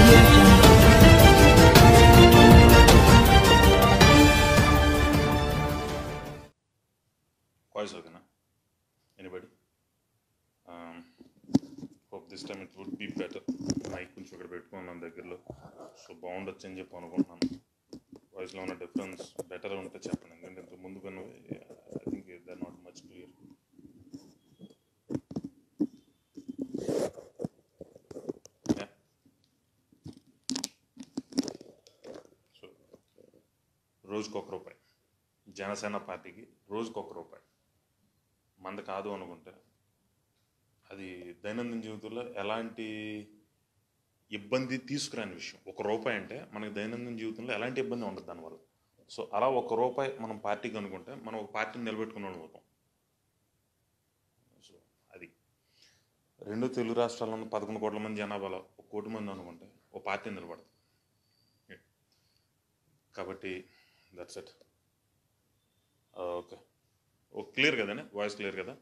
Voice okay, na? Anybody? Hope this time it would be better. Mic కొంచెం అక్కడ పెట్టుకున్నాను దగ్గరలో, సో బాగుండొచ్చు అని చెప్పి అనుకుంటున్నాను. వాయిస్లో ఉన్న డిఫరెన్స్ బెటర్ ఉంటే చెప్పండి, ఎందుకంటే ఇంత ముందు కన్నా I think they are not much clear. So రోజుకొక రూపాయి జనసేన పార్టీకి, రోజుకొక రూపాయి మంద కాదు అనుకుంటే అది దైనందిన జీవితంలో ఎలాంటి ఇబ్బంది తీసుకురాని విషయం. ఒక రూపాయి అంటే మనకి దైనందిన జీవితంలో ఎలాంటి ఇబ్బంది ఉండదు దానివల్ల. సో అలా ఒక రూపాయి మనం పార్టీకి అనుకుంటే మనం ఒక పార్టీని నిలబెట్టుకున్నాం అవుతాం. సో అది రెండు తెలుగు రాష్ట్రాల్లో 11 కోట్ల మంది జనాభాలో 1 కోటి మంది అనుకుంటే ఒక పార్టీని నిలబడతాం. కాబట్టి that's it. Okay, oh clear కదండి, వాయిస్ క్లియర్ కదా?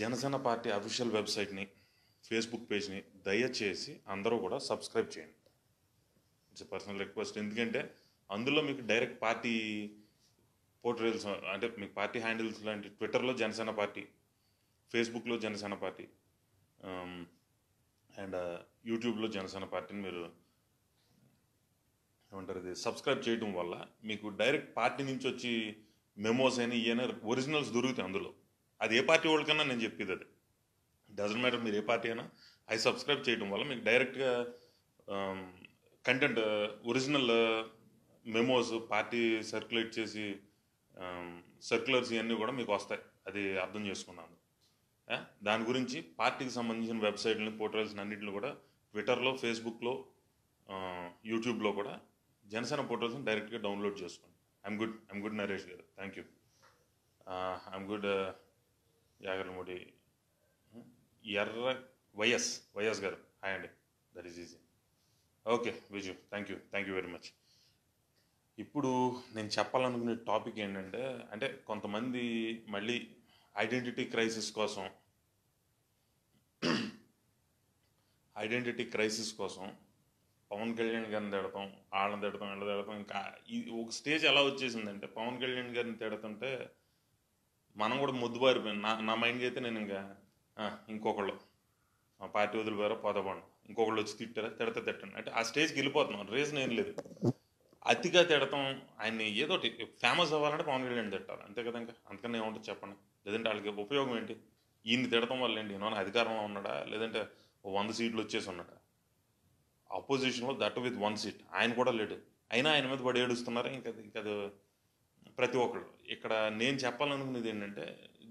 జనసేన పార్టీ అఫీషియల్ వెబ్సైట్ని, ఫేస్బుక్ పేజ్ని దయచేసి అందరూ కూడా సబ్స్క్రైబ్ చేయండి. It's personal request. ఎందుకంటే అందులో మీకు డైరెక్ట్ పార్టీ పోర్ట్రేల్స్, అంటే మీకు పార్టీ హ్యాండిల్స్ లాంటి, ట్విట్టర్లో జనసేన పార్టీ, ఫేస్బుక్లో జనసేన పార్టీ, అండ్ యూట్యూబ్లో జనసేన పార్టీని మీరు ఏమంటారు, ఇది సబ్స్క్రైబ్ చేయడం వల్ల మీకు డైరెక్ట్ పార్టీ నుంచి వచ్చి మెమోస్ అయినా ఈయన ఒరిజినల్స్ దొరుకుతాయి అందులో. అది ఏ పార్టీ వాళ్ళకన్నా నేను చెప్పేది అది డజంట్ మ్యాటర్. మీరు ఏ పార్టీ అయినా అది సబ్స్క్రైబ్ చేయడం వల్ల మీకు డైరెక్ట్గా content, original memos, party circulate చేసి సర్క్యులర్స్ ఇవన్నీ కూడా మీకు వస్తాయి. అది అర్థం చేసుకున్నాను. దాని గురించి పార్టీకి సంబంధించిన వెబ్సైట్లను, పోర్టల్స్ని అన్నింటిని కూడా ట్విట్టర్లో, ఫేస్బుక్లో, యూట్యూబ్లో కూడా జనసేన పోర్టల్స్ని డైరెక్ట్గా డౌన్లోడ్ చేసుకోండి. I'm good Naresh garu, thank you. I'm good జాగర్ మోడీ ఎర్ర వైఎస్ గారు, హాయ్ అండి, that is easy. Okay Viju, thank you very much. ఇప్పుడు నేను చెప్పాలనుకునే టాపిక్ ఏంటంటే, అంటే కొంతమంది మళ్ళీ ఐడెంటిటీ క్రైసిస్ కోసం పవన్ కళ్యాణ్ గారిని తిడతాం, వాళ్ళని తిడతాం, వీళ్ళని తిడతాం. ఇంకా ఇది ఒక స్టేజ్ ఎలా వచ్చేసిందంటే, పవన్ కళ్యాణ్ గారిని తిడతంటే మనం కూడా ముద్దుబారిపోయాం. నా మైండ్కి అయితే నేను ఇంకా ఇంకొకళ్ళు పార్టీ వదిలిపోయారో పోదబండి, ఇంకొకళ్ళు వచ్చి తిట్టారా తిడతా తిట్టండి అంటే ఆ స్టేజ్కి వెళ్ళిపోతున్నాం. రీజన్ ఏం లేదు, అతిగా తిడతాం. ఆయన ఏదో ఫేమస్ అవ్వాలంటే పవన్ కళ్యాణ్ తిట్టాలి అంతే కదా, ఇంకా అంతకన్నా ఏముంటుంది చెప్పండి. లేదంటే వాళ్ళకి ఉపయోగం ఏంటి? ఈయన్ని తిడటం వల్ల ఏంటి? ఈయన అధికారంలో ఉన్నాడా, లేదంటే 100 సీట్లు వచ్చేసి ఉన్నాడా? ఆపోజిషన్లో దట్ విత్ 1 సీట్ ఆయన కూడా లేడు, అయినా ఆయన మీద పడి ఏడుస్తున్నారా? ఇంకా ప్రతి ఒక్కళ్ళు. ఇక్కడ నేను చెప్పాలనుకునేది ఏంటంటే,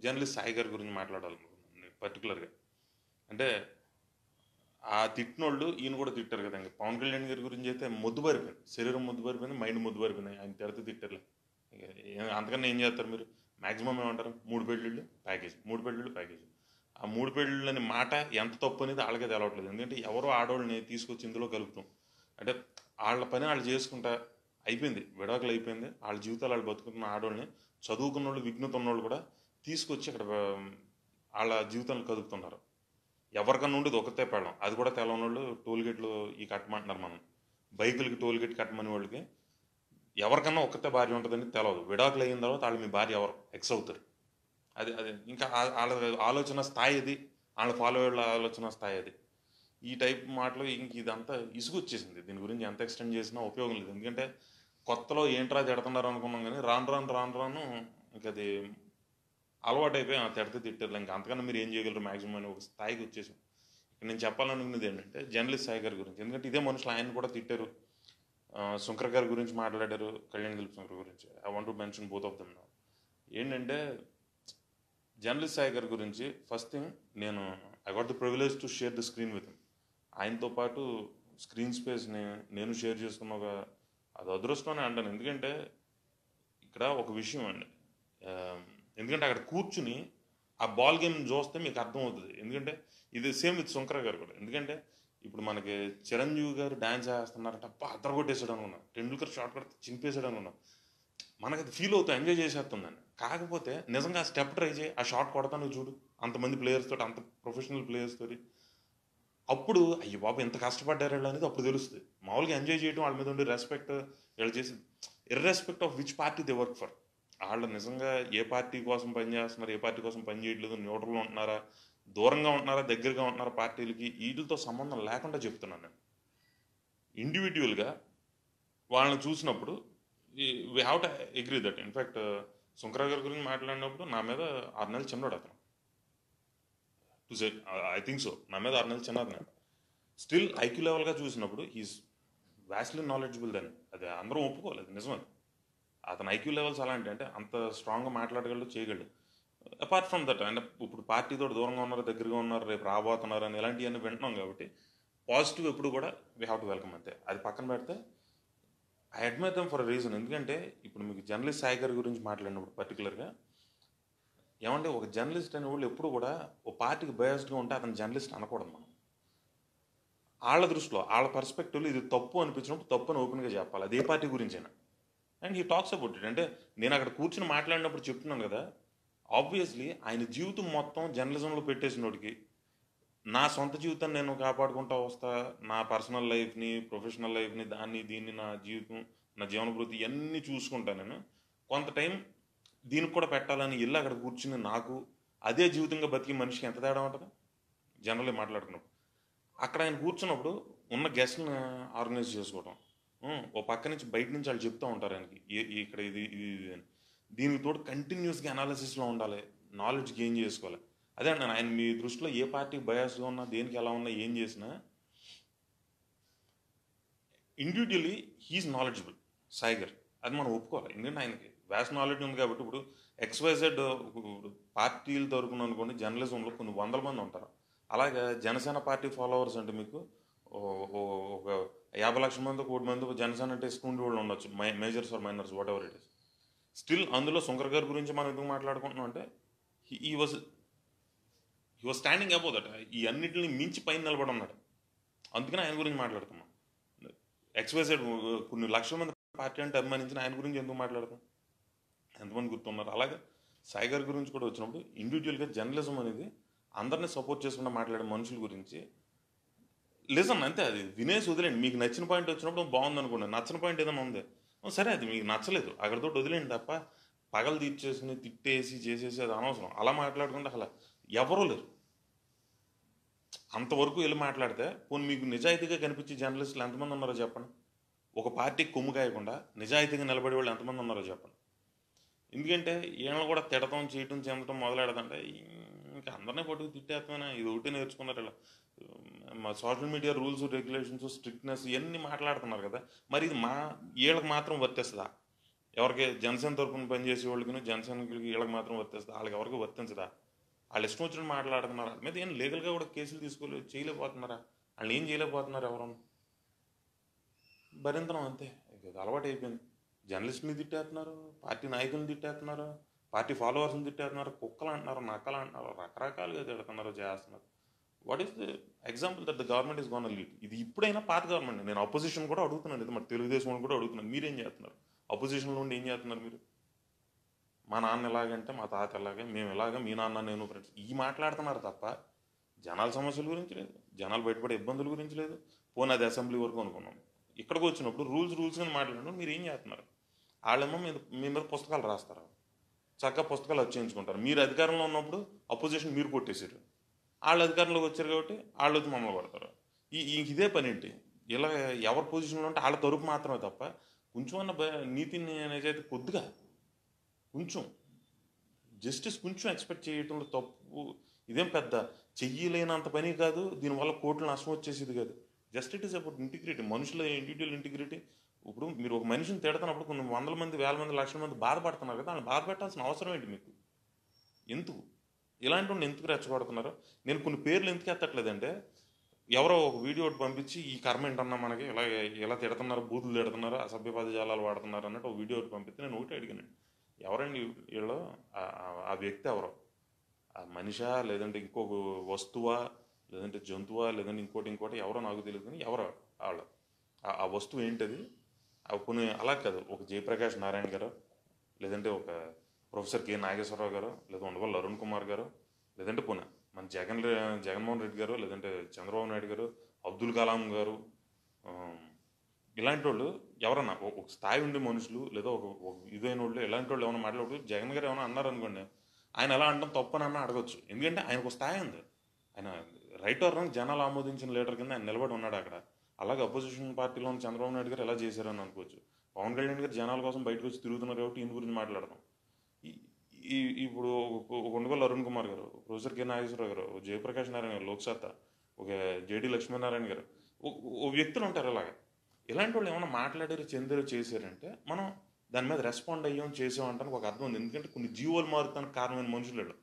జర్నలిస్ట్ సాయి గారి గురించి మాట్లాడాలనుకున్నాను పర్టికులర్గా. అంటే ఆ తిట్టినోళ్ళు ఈయన కూడా తిట్టారు కదా. ఇంకా పవన్ కళ్యాణ్ గారి గురించి అయితే ముద్దుబారిపోయింది, శరీరం ముద్దుబారిపోయింది, మైండ్ ముద్దుబారిపోయింది. ఆయన తిడితే తిట్టర్లే, అంతకన్నా ఏం చేస్తారు మీరు? మ్యాక్సిమం ఏమంటారు, 3 పెళ్ళిళ్ళు ప్యాకేజ్. ఆ 3 పెళ్ళిళ్ళు అనే మాట ఎంత తప్పు అనేది వాళ్ళకే తెలవట్లేదు. ఎందుకంటే ఎవరో ఆడవాళ్ళని తీసుకొచ్చి ఇందులో కలుపుతాం. అంటే వాళ్ళ పని వాళ్ళు చేసుకుంటా అయిపోయింది, విడాకులు అయిపోయింది, వాళ్ళ జీవితాలు వాళ్ళు బతుకుతున్న ఆడవాళ్ళని, చదువుకున్న వాళ్ళు, విఘ్నత ఉన్నవాళ్ళు కూడా తీసుకొచ్చి అక్కడ వాళ్ళ జీవితాలను కదుపుతున్నారు. ఎవరికన్నా ఉండేది ఒకతే పెళ్ళం, అది కూడా తెలవని వాళ్ళు టోల్గేట్లు ఈ కట్టమంటున్నారు. మనం బైకులకి టోల్గేట్ కట్టమని వాళ్ళకి ఎవరికన్నా ఒకతే భార్య ఉంటుందని తెలవదు. విడాకులు అయిన తర్వాత వాళ్ళు మీ భార్య ఎవరు ఎక్స్ అవుతారు. అది అది ఇంకా వాళ్ళ ఆలోచన స్థాయి అది, వాళ్ళ ఫాలో అయ్యే ఆలోచన స్థాయి అది. ఈ టైప్ మాటలు ఇంక ఇదంతా ఇసుకొచ్చేసింది. దీని గురించి ఎంత ఎక్స్టెండ్ చేసినా ఉపయోగం లేదు. ఎందుకంటే కొత్తలో ఏంట్రా తిడుతున్నారు అనుకున్నాం, కానీ రాను ఇంక అది అలవాటు అయిపోయి తిడితే తిట్టారు. ఇంకా అంతకన్నా మీరు ఏం చేయగలరు? మ్యాక్సిమం అని ఒక స్థాయికి వచ్చేసాం. ఇక్కడ నేను చెప్పాలనుకునేది ఏంటంటే జర్నలిస్ట్ సాయి గారి గురించి. ఎందుకంటే ఇదే మనుషులు ఆయన కూడా తిట్టారు, శంకర్ గారి గురించి మాట్లాడారు, కళ్యాణ్ దిలీప్ శంకర్ గురించి. I want to mention both of them. ఏంటంటే జర్నలిస్ట్ సాయి గారి గురించి ఫస్ట్ థింగ్, నేను I got the privilege to share the screen with him. ఆయనతో పాటు స్క్రీన్ స్పేస్ని నేను షేర్ చేసుకున్న ఒక అది అదృష్టం అంటాను. ఎందుకంటే ఇక్కడ ఒక విషయం అండి, ఎందుకంటే అక్కడ కూర్చుని ఆ బాల్ గేమ్ చూస్తే మీకు అర్థమవుతుంది. ఎందుకంటే ఇది సేమ్ విత్ శంకర్ గారు కూడా. ఎందుకంటే ఇప్పుడు మనకి చిరంజీవి గారు డ్యాన్స్ చేస్తున్నారంటే అబ్బా అద్దరు కొట్టేసాడు అనుకున్నాం, టెండూల్కర్ షార్ట్ కట్ చింపేశాడు అనుకున్నాం, మనకు అది ఫీల్ అవుతాం, ఎంజాయ్ చేసేస్తుందని. కాకపోతే నిజంగా ఆ స్టెప్ ట్రై చేయి, ఆ షార్ట్ కొడతాను చూడు అంతమంది ప్లేయర్స్ తోటి, అంత ప్రొఫెషనల్ ప్లేయర్స్ తోటి, అప్పుడు అయ్యో బాబు ఎంత కష్టపడ్డారు వీళ్ళు అనేది అప్పుడు తెలుస్తుంది. మామూలుగా ఎంజాయ్ చేయడం, వాళ్ళ మీద ఉండే రెస్పెక్ట్, వీళ్ళు చేసింది ఇర్రెస్పెక్ట్ of which party they work for. వాళ్ళు నిజంగా ఏ పార్టీ కోసం పనిచేస్తున్నారు, ఏ పార్టీ కోసం పని చేయట్లేదు, న్యూట్రల్లో ఉంటున్నారా, దూరంగా ఉంటున్నారా, దగ్గరగా ఉంటున్నారా పార్టీలకి, వీటితో సంబంధం లేకుండా చెప్తున్నాను నేను. ఇండివిజువల్గా వాళ్ళని చూసినప్పుడు we have to agree that. In fact శంకరావు గారి గురించి మాట్లాడినప్పుడు నా మీద 6 నెలలు చిన్నవాడు అతను, ఐ థింక్ సో, నా మీద 6 నెలలు చిన్నది నేను. స్టిల్ ఐక్యూ లెవెల్గా చూసినప్పుడు హీఈస్ వ్యాస్లీ నాలెడ్జబుల్ దాన్ని, అది అందరూ ఒప్పుకోలేదు నిజమే. అతను ఐక్యూ లెవెల్స్ అలాంటి, అంటే అంత స్ట్రాంగ్గా మాట్లాడగలడు, చేయగలడు. అపార్ట్ ఫ్రమ్ దట్, అంటే ఇప్పుడు పార్టీతో దూరంగా ఉన్నారు, దగ్గరగా ఉన్నారు, రేపు రాబోతున్నారు అని ఇలాంటివన్నీ వింటున్నాం కాబట్టి పాజిటివ్ ఎప్పుడు కూడా వీ హ్యావ్ టు వెల్కమ్. అంతే, అది పక్కన పెడితే I admire them for a reason. ఎందుకంటే ఇప్పుడు మీకు జర్నలిస్ట్ సాయి గారి గురించి మాట్లాడినప్పుడు పర్టికులర్గా ఏమంటే, ఒక జర్నలిస్ట్ అనే వాళ్ళు ఎప్పుడు కూడా ఒక పార్టీకి బయాస్డ్గా ఉంటే అతను జర్నలిస్ట్ అనకూడదు. మనం వాళ్ళ దృష్టిలో, వాళ్ళ పర్స్పెక్టివ్లో ఇది తప్పు అనిపించినప్పుడు తప్పు అని ఓపెన్గా చెప్పాలి, అది ఏ పార్టీ గురించైనా. And he talks about it. అంటే నేను అక్కడ కూర్చొని మాట్లాడినప్పుడు చెప్తున్నాను కదా, ఆబ్వియస్లీ ఆయన జీవితం మొత్తం జర్నలిజంలో పెట్టేసినోడికి, నా సొంత జీవితాన్ని నేను కాపాడుకుంటా వస్తా, నా పర్సనల్ లైఫ్ని, ప్రొఫెషనల్ లైఫ్ని, దీన్ని నా జీవితం, నా జీవనభృతి ఇవన్నీ చూసుకుంటా నేను, కొంత టైం దీనికి కూడా పెట్టాలని ఇల్లు అక్కడ కూర్చుని నాకు అదే జీవితంగా బతికి మనిషికి ఎంత తేడా ఉంటుంది జనరల్గా మాట్లాడుకున్నప్పుడు. అక్కడ ఆయన కూర్చున్నప్పుడు ఉన్న గెస్ట్ని ఆర్గనైజ్ చేసుకోవడం, ఓ పక్క నుంచి బయట నుంచి వాళ్ళు చెప్తూ ఉంటారు ఆయనకి ఇక్కడ ఇది ఇది ఇది అని, దీనికి తోడు కంటిన్యూస్గా అనాలిసిస్లో ఉండాలి, నాలెడ్జ్ గెయిన్ చేసుకోవాలి. అదే అండి, ఆయన మీ దృష్టిలో ఏ పార్టీకి బయాస్గా ఉన్నా, దేనికి ఎలా ఉన్నా, ఏం చేసినా ఇండివిజువల్లీ హీఈస్ నాలెడ్జబుల్ సాయిగర్, అది మనం ఒప్పుకోవాలి. ఎందుకంటే ఆయనకి వ్యాస్ట్ నాలెడ్జ్ ఉంది కాబట్టి. ఇప్పుడు XYZ పార్టీల తరపున అనుకోండి, జర్నలిజంలో కొన్ని 100 మంది ఉంటారు. అలాగే జనసేన పార్టీ ఫాలోవర్స్ అంటే మీకు ఒక 50 లక్షల మంది, 1 కోటి మంది జనసేన అంటే ఇసుకుండి వాళ్ళు ఉండొచ్చు, majors or minors, whatever it is. Still అందులో శంకర్ గారి గురించి మనం ఎందుకు మాట్లాడుకుంటున్నాం అంటే he was standing above that, ఈ అన్నింటిని మించి పైన నిలబడి ఉన్నాడు. అందుకని ఆయన గురించి మాట్లాడుతున్నాం. XYZ కొన్ని లక్షల మంది పార్టీ అంటే అభిమానించిన ఆయన గురించి ఎందుకు మాట్లాడుతాం, ఎంతమంది గుర్తున్నారు. అలాగే సాయి గారి గురించి కూడా వచ్చినప్పుడు ఇండివిజువల్గా జర్నలిజం అనేది అందరినీ సపోర్ట్ చేసుకుంటూ మాట్లాడే మనుషుల గురించి లిజన్, అంతే. అది వినేసి వదిలేండి. మీకు నచ్చిన పాయింట్ వచ్చినప్పుడు బాగుంది అనుకోండి, నచ్చిన పాయింట్ ఏదైనా ఉంది సరే, అది మీకు నచ్చలేదు అక్కడితో వదిలేండి, తప్ప పగలు తీర్చేసి తిట్టేసి చేసేసి అది అనవసరం. అలా మాట్లాడుకుంటే అలా ఎవరూ లేరు. అంతవరకు వెళ్ళి మాట్లాడితే పోనీ మీకు నిజాయితీగా కనిపించే జర్నలిస్టులు ఎంతమంది ఉన్నారో చెప్పండి. ఒక పార్టీకి కొమ్ము కాయకుండా నిజాయితీగా నిలబడే వాళ్ళు ఎంతమంది ఉన్నారో చెప్పండి. ఎందుకంటే ఈయన కూడా తిడతాం, చేయటం, చెందటం మొదలెడదంటే ఇంకా అందరినీ పట్టుకు తిట్టేస్తామైనా ఇది ఒకటి నేర్చుకున్నారు. ఇలా మా social media rules, regulations, strictness ఇవన్నీ మాట్లాడుతున్నారు కదా, మరి ఇది వీళ్ళకి మాత్రం వర్తిస్తుందా? ఎవరికి జనసేన తరపున పనిచేసే వాళ్ళకి, జనసేనకి వీళ్ళకి మాత్రం వర్తిస్తుందా? వాళ్ళకి ఎవరికి వర్తించదా? వాళ్ళు ఇష్టం వచ్చినట్టు మాట్లాడుతున్నారు. మీద ఏం లీగల్గా కూడా కేసులు తీసుకోలేదు, చేయలేకపోతున్నారా? వాళ్ళు ఏం చేయలేకపోతున్నారు? ఎవరన్నా భరింతనం, అంతే. అలవాటు అయిపోయింది. జర్నలిస్ట్ని తిట్టేస్తున్నారు, పార్టీ నాయకులను తిట్టేస్తున్నారు, పార్టీ ఫాలోవర్స్ని తిట్టేస్తున్నారు, కుక్కలు అంటున్నారు, నక్కలు అంటున్నారు, రకరకాలుగా తిడుతున్నారు, చేస్తున్నారు. What is the example that the government is gone to lead? ఇది ఇప్పుడైనా పాత గవర్నమెంట్. నేను అపోజిషన్ కూడా అడుగుతున్నాను, ఇది మరి తెలుగుదేశం కూడా అడుగుతున్నాను, మీరేం చేస్తున్నారు? అపోజిషన్లో ఉండి ఏం చేస్తున్నారు మీరు? మా నాన్న ఎలాగంటే, మా తాత ఎలాగే, మేము ఎలాగ, మీ నాన్న, నేను ఫ్రెండ్స్ ఈ మాట్లాడుతున్నారు తప్ప జనాల సమస్యల గురించి లేదు, జనాలు బయటపడే ఇబ్బందుల గురించి లేదు. పోనీ అది అసెంబ్లీ వరకు అనుకున్నాం. ఇక్కడికి వచ్చినప్పుడు రూల్స్ అని మాట్లాడినప్పుడు మీరు ఏం చేస్తున్నారు? వాళ్ళేమో మీ మీద పుస్తకాలు రాస్తారు, చక్కగా పుస్తకాలు వచ్చేయించుకుంటారు. మీరు అధికారంలో ఉన్నప్పుడు అపోజిషన్ మీరు కొట్టేశారు, వాళ్ళు అధికారంలోకి వచ్చారు కాబట్టి వాళ్ళు వచ్చి మమ్మల్ని పడతారు. ఇదే పని ఏంటి? ఇలా ఎవరి పొజిషన్లో ఉంటే వాళ్ళ తరపు మాత్రమే తప్ప కొంచెమన్నా నీతిని అనేది కొద్దిగా కొంచెం జస్టిస్ కొంచెం ఎక్స్పెక్ట్ చేయటంలో తప్పు. ఇదేం పెద్ద చెయ్యలేనంత పని కాదు, దీనివల్ల కోట్ల నష్టం వచ్చేసేది కాదు. Just it is about integrity, మనుషుల ఇండివిజువల్ ఇంటిగ్రిటీ. ఇప్పుడు మీరు ఒక మనిషిని తిడుతున్నప్పుడు కొన్ని 100 మంది, 1000 మంది, 1,00,000 మంది బాధపడుతున్నారు కదా, వాళ్ళు బాధపెట్టాల్సిన అవసరం ఏంటి మీకు? ఎందుకు ఇలాంటి వాడిని ఎందుకు రెచ్చగొడుతున్నారు? నేను కొన్ని పేర్లు ఎందుకు ఎత్తట్లేదంటే, ఎవరో ఒక వీడియో పంపించి ఈ కర్మ ఏంటన్నా మనకి ఇలా ఇలా తిడుతున్నారు, బూతులు తిడుతున్నారు, అసభ్య పదజాలాలు వాడుతున్నారు అన్నట్టు ఒక వీడియో పంపిస్తే నేను ఒకటి అడిగాను, ఎవరండి వీళ్ళు? ఆ వ్యక్తి ఎవరో, ఆ మనిషా, లేదంటే ఇంకొక వస్తువా, లేదంటే జంతువా, లేదంటే ఇంకోటి ఎవరో నాకు తెలియదు, కానీ ఎవరో వాళ్ళు ఆ వస్తువు ఏంటది? అవి కొన్ని అలా కాదు, ఒక జయప్రకాష్ నారాయణ గారు, లేదంటే ఒక ప్రొఫెసర్ K Nageshwar Rao గారు, లేదా ఉండవల్లి అరుణ్ కుమార్ గారు, లేదంటే పునః మన జగన్మోహన్ రెడ్డి గారు, లేదంటే చంద్రబాబు నాయుడు గారు, అబ్దుల్ కలాం గారు, ఇలాంటి వాళ్ళు ఎవరన్నా ఒక స్థాయి ఉండే మనుషులు లేదా ఒక ఇదైన వాళ్ళు, ఇలాంటి వాళ్ళు ఏమైనా మాట్లాడకూడదు. జగన్ గారు ఏమైనా అన్నారనుకోండి, ఆయన ఎలా అంటాం తప్పని అన్న అడగచ్చు, ఎందుకంటే ఆయనకు ఒక స్థాయి ఉంది. ఆయన రైట్ ఆర్ రాంగ్ జనాలు ఆమోదించిన లీడర్ కింద ఆయన నిలబడి ఉన్నాడు అక్కడ. అలాగే అపోజిషన్ పార్టీలో ఉన్న చంద్రబాబు నాయుడు గారు ఎలా చేశారని అనుకోవచ్చు. పవన్ కళ్యాణ్ గారు జనాల కోసం బయటకు వచ్చి తిరుగుతున్నారు కాబట్టి ఈయన గురించి మాట్లాడతాం. ఇప్పుడు ఒక ఉండగోలు అరుణ్ కుమార్ గారు, ప్రొఫెసర్ కె నాగేశ్వర రావు గారు, జయప్రకాష్ నారాయణ గారు, లోక్ సభ, ఒక జేడీ లక్ష్మీనారాయణ గారు, ఓ వ్యక్తులు ఉంటారు. అలాగే ఇలాంటి వాళ్ళు ఏమైనా మాట్లాడారు, చెందారు, చేశారంటే మనం దాని మీద రెస్పాండ్ అయ్యాం, చేసామంటానికి ఒక అర్థం ఉంది. ఎందుకంటే కొన్ని జీవోలు మారుతానికి కారణమైన మనుషులు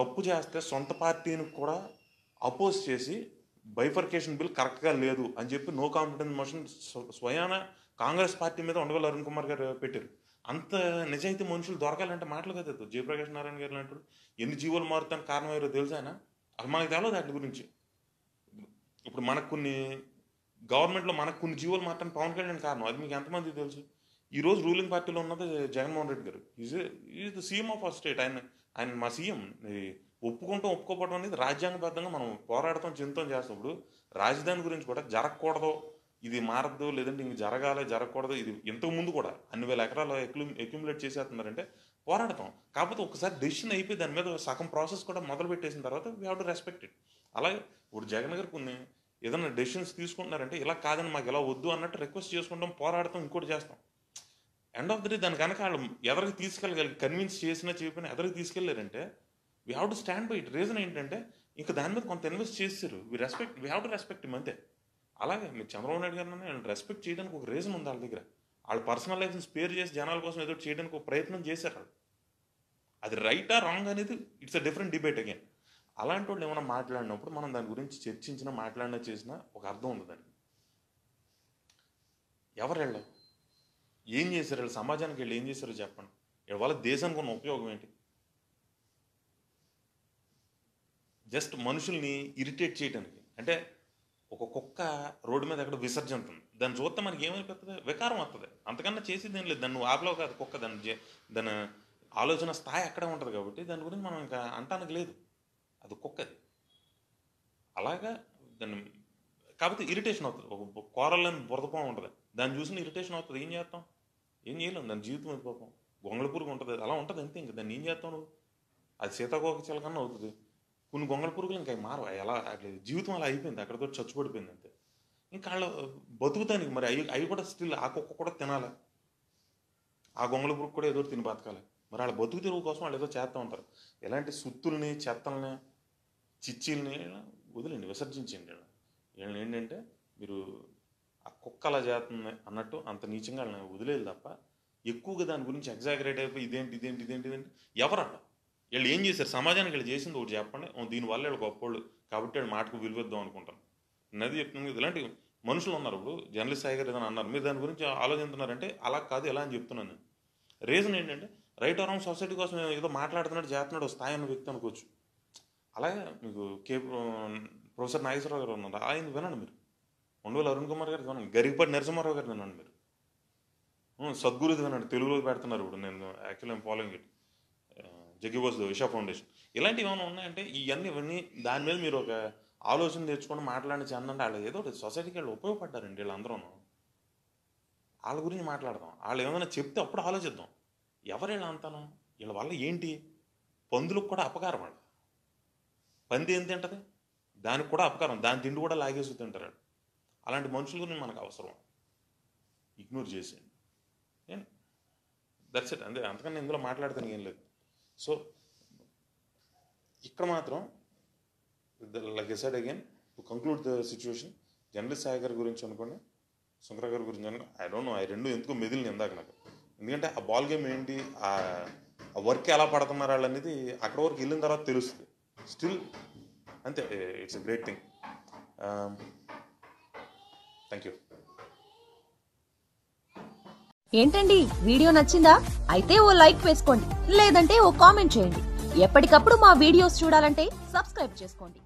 తప్పు చేస్తే సొంత పార్టీని కూడా అపోజ్ చేసి బైఫర్కేషన్ బిల్ కరెక్ట్గా లేదు అని చెప్పి నో కాన్ఫిడెన్స్ మోషన్ స్వయాన కాంగ్రెస్ పార్టీ మీద ఉండగోలు అరుణ్ కుమార్ గారు పెట్టారు. అంత నిజాయితీ మనుషులు దొరకాలంటే మాటలు కదా. జయప్రకాష్ నారాయణ గారు లాంటి ఎన్ని జీవోలు మారుతానికి కారణమయ్యారో తెలుసాయన, అది మనకు తెలియదు వాటి గురించి. ఇప్పుడు మనకు కొన్ని గవర్నమెంట్లో మనకు కొన్ని జీవోలు మారటానికి పవన్ కళ్యాణ్ కారణం, అది మీకు ఎంతమంది తెలుసు. ఈరోజు రూలింగ్ పార్టీలో ఉన్నది Jaganmohan Reddy garu, is the CM of our state. ఆయన మా సీఎం. ఒప్పుకుంటాం, ఒప్పుకోవడం అనేది రాజ్యాంగబద్ధంగా మనం పోరాడతాం, చింతం చేస్తున్నప్పుడు రాజధాని గురించి కూడా జరగకూడదు, ఇది మారద్దు, లేదంటే ఇంక జరగాలి, జరగకూడదు, ఇది ఇంతకుముందు కూడా 2,000 ఎకరాలు అక్యుములేట్ చేసేస్తున్నారంటే పోరాడతాం. కాకపోతే ఒకసారి డెసిషన్ అయిపోయి దాని మీద సగం ప్రాసెస్ కూడా మొదలు పెట్టేసిన తర్వాత we have to respect it. అలాగే ఇప్పుడు జగన్ గారు కొన్ని ఏదైనా డెసిషన్స్ తీసుకుంటున్నారంటే ఇలా కాదని మాకు ఇలా వద్దు అన్నట్టు రిక్వెస్ట్ చేసుకుంటాం, పోరాడతాం, ఇంకోటి చేస్తాం. ఎండ్ ఆఫ్ ద డే దాని కనుక వాళ్ళు ఎదరికి తీసుకెళ్ళగలి, కన్విన్స్ చేసినా చెప్పినా ఎదరికి తీసుకెళ్ళారంటే we have to stand by it. Reason ఏంటంటే ఇంకా దాని మీద కొంత ఇన్వెస్ట్ చేస్తారు, we have to respect him అంతే. అలాగే మీరు చంద్రబాబు నాయుడు గారిని రెస్పెక్ట్ చేయడానికి ఒక రీజన్ ఉంది వాళ్ళ దగ్గర. వాళ్ళ పర్సనల్ లైఫ్ని స్పేర్ చేసి జనాల కోసం ఏదో చేయడానికి ఒక ప్రయత్నం చేశారు. అది రైటా రాంగ్ అనేది it's a different debate again. అలాంటి వాళ్ళు ఏమైనా మాట్లాడినప్పుడు మనం దాని గురించి చర్చించినా మాట్లాడినా చేసినా ఒక అర్థం ఉంది దానికి. ఎవరు వెళ్ళారు, ఏం చేశారు, వీళ్ళు సమాజానికి వెళ్ళి ఏం చేశారో చెప్పండి, వాళ్ళ దేశానికి ఉన్న ఉపయోగం ఏంటి? జస్ట్ మనుషుల్ని ఇరిటేట్ చేయడానికి. అంటే ఒక కుక్క రోడ్డు మీద ఎక్కడ విసర్జంతుంది, దాన్ని చూస్తే మనకి ఏమైపోతుంది, వికారం వస్తుంది, అంతకన్నా చేసేది ఏం లేదు. దాన్ని నువ్వు ఆపలేవు కాదు, కుక్క దాని ఆలోచన స్థాయి అక్కడే ఉంటుంది కాబట్టి దాని గురించి మనం ఇంకా అంటానికి లేదు, అది కుక్కది. అలాగా దాన్ని కాబట్టి ఇరిటేషన్ అవుతుంది. ఒక కూరలని బురదపం ఉంటుంది, దాన్ని చూసిన ఇరిటేషన్ అవుతుంది. ఏం చేస్తాం, ఏం చేయలేము, దాని జీవితం అయిపోతాం. గొంగళపురుగు ఉంటుంది, అలా ఉంటుంది అంతే. ఇంకా దాన్ని ఏం చేస్తాం నువ్వు, అది సీతాకోక చిలకన్నా అవుతుంది. కొన్ని గొంగళ పురుగులు ఇంకా మారవు, ఎలా జీవితం అలా అయిపోయింది, అక్కడతో చచ్చిపడిపోయింది అంతే. ఇంకా వాళ్ళు బతుకుతానికి మరి అవి కూడా స్టిల్ ఆ కుక్క కూడా తినాలి, ఆ గొంగళ పురుగు కూడా ఏదో తిని బతకాలి. మరి వాళ్ళ బతుకు తిరుగు కోసం వాళ్ళు ఏదో చేస్తూ ఉంటారు. ఎలాంటి సుత్తుల్ని, చెత్తల్ని, చిచ్చీల్ని వదిలేండి, విసర్జించండి. వీళ్ళని ఏంటంటే మీరు ఆ కుక్క అలా చేస్తుంది అన్నట్టు అంత నీచంగా వాళ్ళని వదిలేదు తప్ప ఎక్కువగా దాని గురించి ఎగ్జాగరేట్ అయిపోయి ఇదేంటి ఇదేంటి ఇదేంటి ఇదేంటి ఎవరన్నా వీళ్ళు ఏం చేశారు సమాజానికి, వీళ్ళు చేసింది ఒకటి చెప్పండి. దీనివల్ల వీళ్ళు గొప్పవాళ్ళు కాబట్టి వీళ్ళు మాటకు విలువద్దాం అనుకుంటాను నేను అది చెప్తున్నాను. ఇలాంటి మనుషులు ఉన్నారు. ఇప్పుడు జర్నలిస్ట్ సాయి గారు ఏదైనా అన్నారు, మీరు దాని గురించి ఆలోచిస్తున్నారంటే అలా కాదు ఎలా అని చెప్తున్నాను నేను. రీజన్ ఏంటంటే రైట్ అరౌండ్ సొసైటీ కోసం ఏదో మాట్లాడుతున్నాడు, చేస్తున్నాడు, స్థాయి అన్న వ్యక్తి అనుకోవచ్చు. అలాగే మీకు ప్రొఫెసర్ నాగేశ్వరరావు గారు ఉన్నారు, ఆయన వినండి మీరు. ఉండవల్లి అరుణ్ కుమార్ గారు వినండి, గరికపాటి నరసింహారావు గారు వినండి మీరు, సద్గురుది వినండి, తెలుగులో పెడుతున్నారు ఇప్పుడు. నేను actually I'm following it, Jaggi Vasudev foundation. ఇలాంటివి ఏమైనా ఉన్నాయంటే ఇవన్నీ దాని మీద మీరు ఒక ఆలోచన తెచ్చుకొని మాట్లాడిన చెందంటే వాళ్ళు ఏదో ఒకటి సొసైటీకి వాళ్ళు ఉపయోగపడ్డారండి. వీళ్ళందరూ వాళ్ళ గురించి మాట్లాడదాం, వాళ్ళు ఏమైనా చెప్తే అప్పుడు ఆలోచిద్దాం. ఎవరు వీళ్ళ అంతాను, వీళ్ళ వల్ల ఏంటి, పందులకు కూడా అపకారం. వాళ్ళు పంది ఏం తింటుంది, దానికి కూడా అపకారం, దాని తిండి కూడా లాగేసి తింటారు. అలాంటి మనుషుల గురించి మనకు అవసరం, ఇగ్నోర్ చేసేయండి. దట్స్ ఇట్ అంతే, అంతకన్నా ఇందులో మాట్లాడతాను ఏం లేదు. సో ఇక్కడ మాత్రం like I said again to conclude the situation, journalist Sai గారి గురించి అనుకోండి, శంకర గారి గురించి అనుకోండి, ఐ డోంట్ నో, ఆ రెండు ఎందుకో మెదిలిని ఇందాక నాకు. ఎందుకంటే ఆ బాల్ గేమ్ ఏంటి, ఆ వర్క్ ఎలా పడుతున్నారు వాళ్ళు అనేది అక్కడ వరకు వెళ్ళిన తర్వాత తెలుస్తుంది. స్టిల్ అంతే, it's a great thing. Thank you. ఏంటండి వీడియో నచ్చిందా? అయితే ఓ లైక్ వేసుకోండి, లేదంటే ఓ కామెంట్ చేయండి. ఎప్పటికప్పుడు మా వీడియోస్ చూడాలంటే సబ్స్క్రైబ్ చేసుకోండి.